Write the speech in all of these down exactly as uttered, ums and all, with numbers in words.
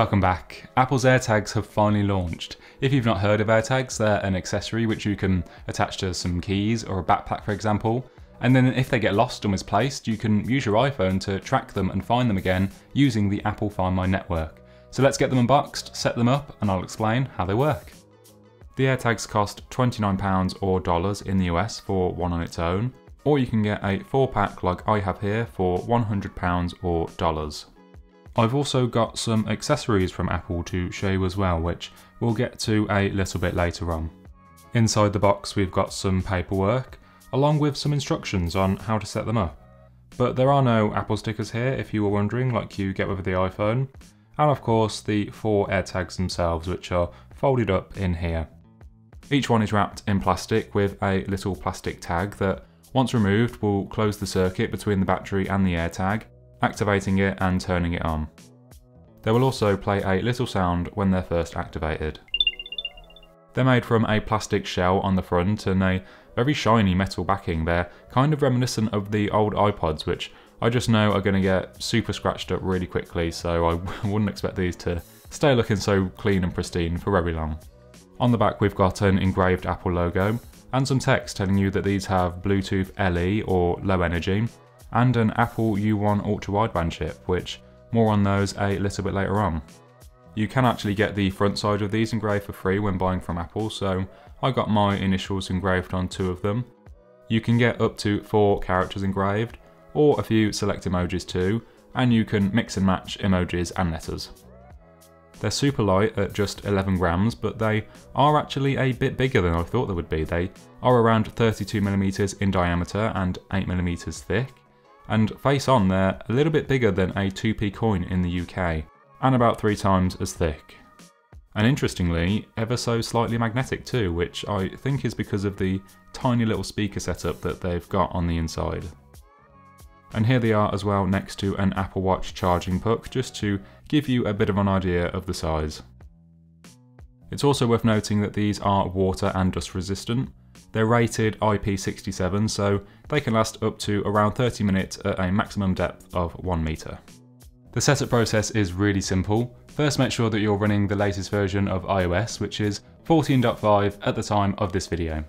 Welcome back. Apple's AirTags have finally launched. If you've not heard of AirTags, they're an accessory which you can attach to some keys or a backpack, for example. And then if they get lost or misplaced, you can use your iPhone to track them and find them again using the Apple Find My network. So let's get them unboxed, set them up, and I'll explain how they work. The AirTags cost twenty-nine pounds or dollars in the U S for one on its own, or you can get a four pack like I have here for one hundred pounds or dollars. I've also got some accessories from Apple to show you as well, which we'll get to a little bit later on. Inside the box we've got some paperwork, along with some instructions on how to set them up. But there are no Apple stickers here, if you were wondering, like you get with the iPhone. And of course the four AirTags themselves, which are folded up in here. Each one is wrapped in plastic with a little plastic tag that, once removed, will close the circuit between the battery and the AirTag, activating it and turning it on. They will also play a little sound when they're first activated. They're made from a plastic shell on the front and a very shiny metal backing. They're kind of reminiscent of the old iPods, which I just know are going to get super scratched up really quickly, so I wouldn't expect these to stay looking so clean and pristine for very long. On the back we've got an engraved Apple logo and some text telling you that these have Bluetooth L E or low energy, and an Apple U one ultra-wideband chip, which more on those a little bit later on. You can actually get the front side of these engraved for free when buying from Apple, so I got my initials engraved on two of them. You can get up to four characters engraved, or a few select emojis too, and you can mix and match emojis and letters. They're super light at just eleven grams, but they are actually a bit bigger than I thought they would be. They are around thirty-two millimeters in diameter and eight millimeters thick. And face on, they're a little bit bigger than a two p coin in the U K, and about three times as thick. And interestingly, ever so slightly magnetic too, which I think is because of the tiny little speaker setup that they've got on the inside. And here they are as well next to an Apple Watch charging puck, just to give you a bit of an idea of the size. It's also worth noting that these are water and dust resistant. They're rated I P six seven, so they can last up to around thirty minutes at a maximum depth of one meter. The setup process is really simple. First, make sure that you're running the latest version of iOS, which is fourteen point five at the time of this video.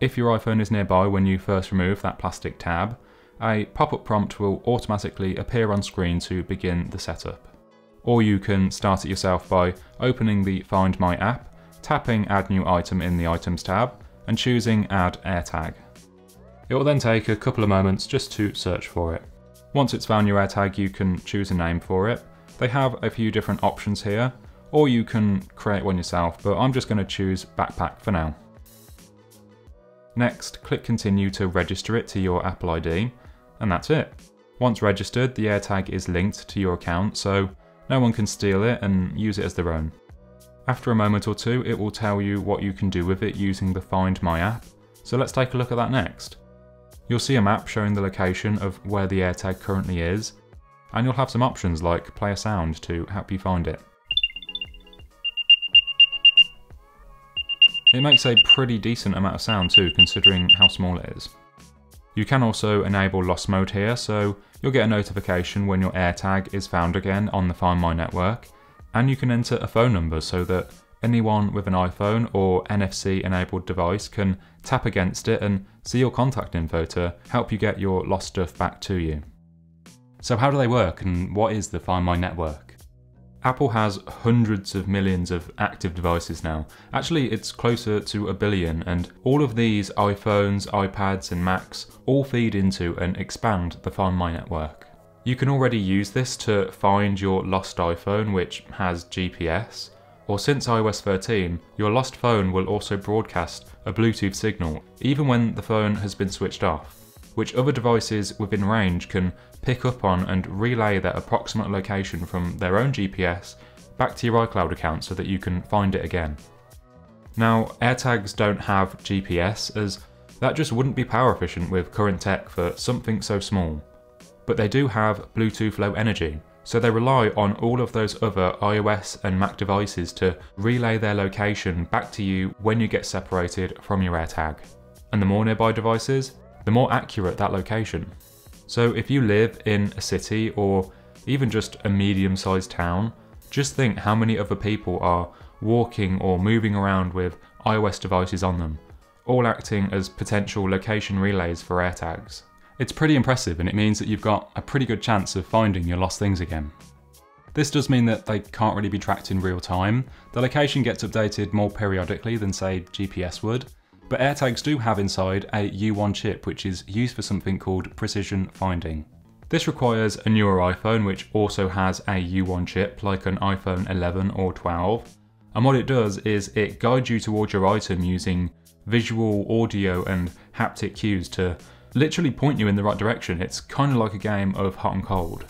If your iPhone is nearby when you first remove that plastic tab, a pop-up prompt will automatically appear on screen to begin the setup. Or you can start it yourself by opening the Find My app, tapping Add New Item in the Items tab, and choosing Add AirTag. It will then take a couple of moments just to search for it. Once it's found your AirTag, you can choose a name for it. They have a few different options here, or you can create one yourself, but I'm just going to choose Backpack for now. Next, click Continue to register it to your Apple I D, and that's it. Once registered, the AirTag is linked to your account, so no one can steal it and use it as their own. After a moment or two, it will tell you what you can do with it using the Find My app, so let's take a look at that next. You'll see a map showing the location of where the AirTag currently is, and you'll have some options like play a sound to help you find it. It makes a pretty decent amount of sound too, considering how small it is. You can also enable lost mode here, so you'll get a notification when your AirTag is found again on the Find My network. And you can enter a phone number so that anyone with an iPhone or N F C enabled device can tap against it and see your contact info to help you get your lost stuff back to you. So how do they work, and what is the Find My network? Apple has hundreds of millions of active devices now. Actually, it's closer to a billion, and all of these iPhones, iPads and Macs all feed into and expand the Find My network. You can already use this to find your lost iPhone, which has G P S, or since i O S thirteen, your lost phone will also broadcast a Bluetooth signal, even when the phone has been switched off, which other devices within range can pick up on and relay their approximate location from their own G P S back to your iCloud account so that you can find it again. Now, AirTags don't have G P S, as that just wouldn't be power efficient with current tech for something so small. But they do have Bluetooth Low Energy, so they rely on all of those other iOS and Mac devices to relay their location back to you when you get separated from your AirTag. And the more nearby devices, the more accurate that location. So if you live in a city or even just a medium-sized town, Just think how many other people are walking or moving around with iOS devices on them, all acting as potential location relays for AirTags. It's pretty impressive, and it means that you've got a pretty good chance of finding your lost things again. This does mean that they can't really be tracked in real time. The location gets updated more periodically than, say, G P S would, but AirTags do have inside a U one chip, which is used for something called precision finding. This requires a newer iPhone, which also has a U one chip, like an iPhone eleven or twelve. And what it does is it guides you towards your item using visual, audio, and haptic cues to literally point you in the right direction. It's kind of like a game of hot and cold.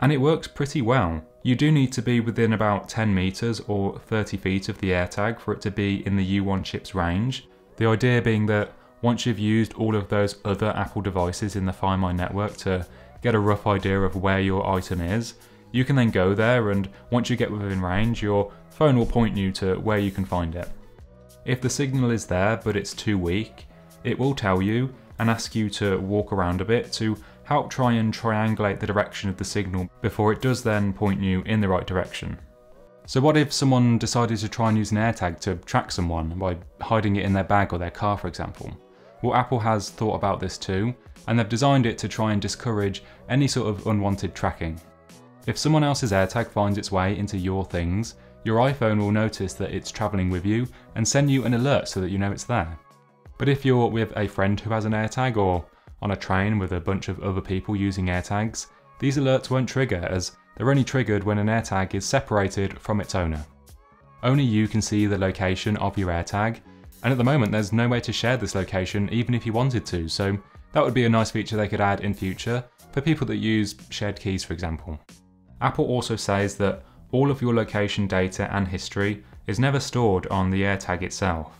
And it works pretty well. You do need to be within about ten meters or thirty feet of the AirTag for it to be in the U one chip's range. The idea being that once you've used all of those other Apple devices in the Find My network to get a rough idea of where your item is, you can then go there, and once you get within range, your phone will point you to where you can find it. If the signal is there but it's too weak, it will tell you and ask you to walk around a bit to help try and triangulate the direction of the signal before it does then point you in the right direction. So what if someone decided to try and use an AirTag to track someone by hiding it in their bag or their car, for example? Well, Apple has thought about this too, and they've designed it to try and discourage any sort of unwanted tracking. If someone else's AirTag finds its way into your things, your iPhone will notice that it's traveling with you and send you an alert so that you know it's there. But if you're with a friend who has an AirTag, or on a train with a bunch of other people using AirTags, these alerts won't trigger, as they're only triggered when an AirTag is separated from its owner. Only you can see the location of your AirTag, and at the moment there's no way to share this location even if you wanted to, so that would be a nice feature they could add in future for people that use shared keys, for example. Apple also says that all of your location data and history is never stored on the AirTag itself,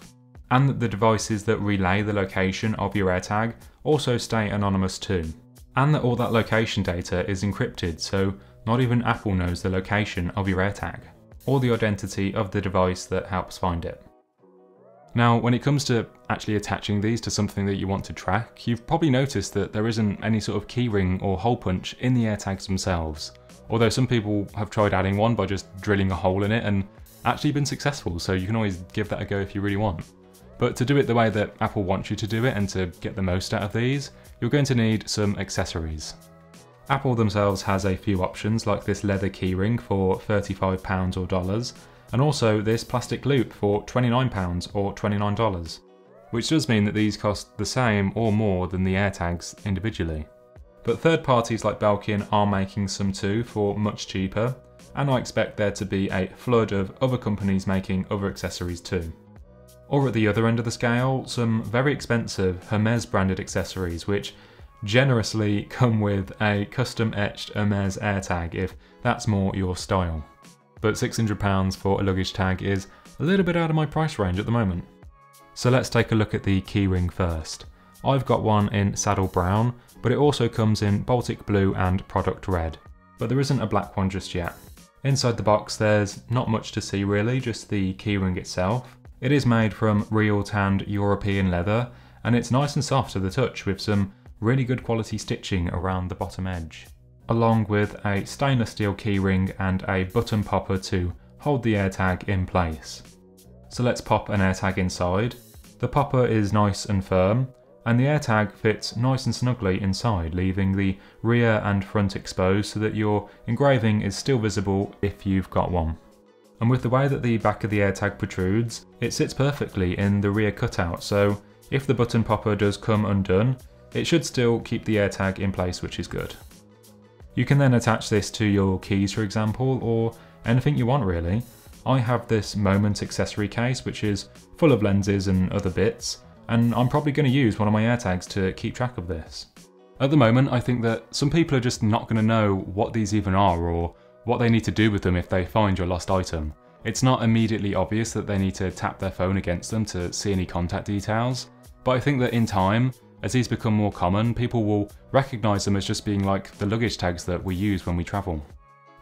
and that the devices that relay the location of your AirTag also stay anonymous too, and that all that location data is encrypted, so not even Apple knows the location of your AirTag, or the identity of the device that helps find it. Now, when it comes to actually attaching these to something that you want to track, you've probably noticed that there isn't any sort of keyring or hole punch in the AirTags themselves, although some people have tried adding one by just drilling a hole in it and actually been successful, so you can always give that a go if you really want. But to do it the way that Apple wants you to do it and to get the most out of these, you're going to need some accessories. Apple themselves has a few options, like this leather keyring for thirty-five pounds or dollars, and also this plastic loop for twenty-nine pounds or twenty-nine dollars, which does mean that these cost the same or more than the AirTags individually. But third parties like Belkin are making some too for much cheaper, and I expect there to be a flood of other companies making other accessories too. Or at the other end of the scale, some very expensive Hermes branded accessories, which generously come with a custom etched Hermes AirTag if that's more your style. But six hundred pounds for a luggage tag is a little bit out of my price range at the moment. So let's take a look at the keyring first. I've got one in saddle brown, but it also comes in Baltic blue and product red, but there isn't a black one just yet. Inside the box there's not much to see really, just the keyring itself. It is made from real tanned European leather, and it's nice and soft to the touch with some really good quality stitching around the bottom edge, along with a stainless steel keyring and a button popper to hold the AirTag in place. So let's pop an AirTag inside. The popper is nice and firm, and the AirTag fits nice and snugly inside, leaving the rear and front exposed so that your engraving is still visible if you've got one. And with the way that the back of the AirTag protrudes, it sits perfectly in the rear cutout, so if the button popper does come undone, it should still keep the AirTag in place, which is good. You can then attach this to your keys, for example, or anything you want really. I have this Moment accessory case, which is full of lenses and other bits, and I'm probably going to use one of my AirTags to keep track of this. At the moment, I think that some people are just not going to know what these even are or what they need to do with them if they find your lost item. It's not immediately obvious that they need to tap their phone against them to see any contact details, but I think that in time, as these become more common, people will recognise them as just being like the luggage tags that we use when we travel.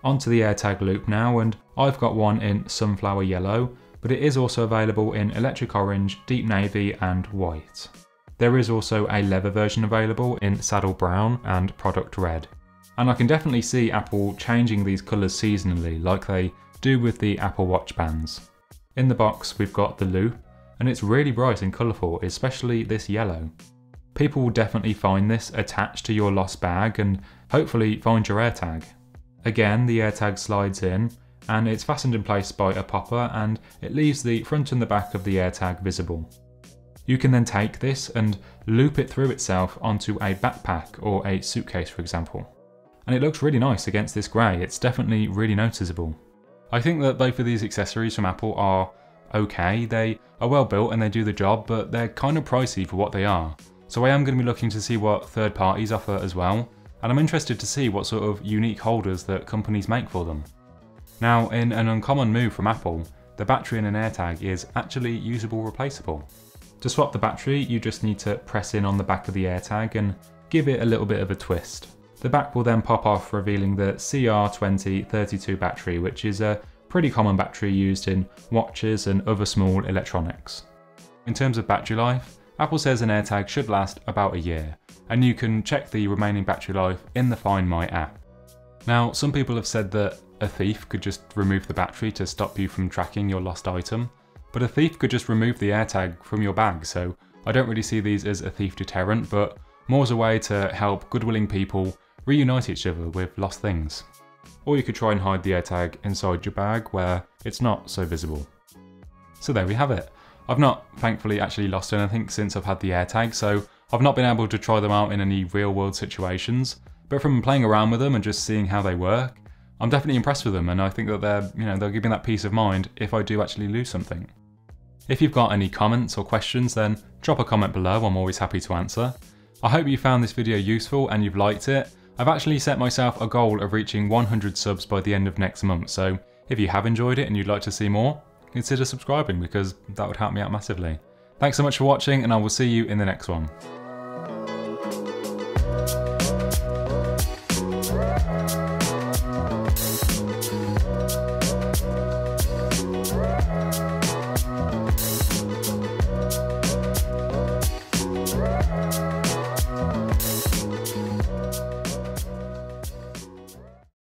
Onto the AirTag loop now, and I've got one in sunflower yellow, but it is also available in electric orange, deep navy and white. There is also a leather version available in saddle brown and product red. And I can definitely see Apple changing these colours seasonally, like they do with the Apple Watch bands. In the box we've got the loop, and it's really bright and colourful, especially this yellow. People will definitely find this attached to your lost bag and hopefully find your AirTag. Again, the AirTag slides in and it's fastened in place by a popper, and it leaves the front and the back of the AirTag visible. You can then take this and loop it through itself onto a backpack or a suitcase, for example. And it looks really nice against this grey, it's definitely really noticeable. I think that both of these accessories from Apple are okay, they are well built and they do the job, but they're kind of pricey for what they are. So I am going to be looking to see what third parties offer as well, and I'm interested to see what sort of unique holders that companies make for them. Now, in an uncommon move from Apple, the battery in an AirTag is actually usable replaceable. To swap the battery, you just need to press in on the back of the AirTag and give it a little bit of a twist. The back will then pop off, revealing the C R twenty thirty-two battery, which is a pretty common battery used in watches and other small electronics. In terms of battery life, Apple says an AirTag should last about a year, and you can check the remaining battery life in the Find My app. Now, some people have said that a thief could just remove the battery to stop you from tracking your lost item, but a thief could just remove the AirTag from your bag, so I don't really see these as a thief deterrent, but more as a way to help good-willing people reunite each other with lost things. Or you could try and hide the AirTag inside your bag where it's not so visible. So there we have it. I've not, thankfully, actually lost anything since I've had the AirTag, so I've not been able to try them out in any real-world situations, but from playing around with them and just seeing how they work, I'm definitely impressed with them, and I think that they're, you know, they'll give me that peace of mind if I do actually lose something. If you've got any comments or questions, then drop a comment below, I'm always happy to answer. I hope you found this video useful and you've liked it. I've actually set myself a goal of reaching one hundred subs by the end of next month, so if you have enjoyed it and you'd like to see more, consider subscribing because that would help me out massively. Thanks so much for watching, and I will see you in the next one.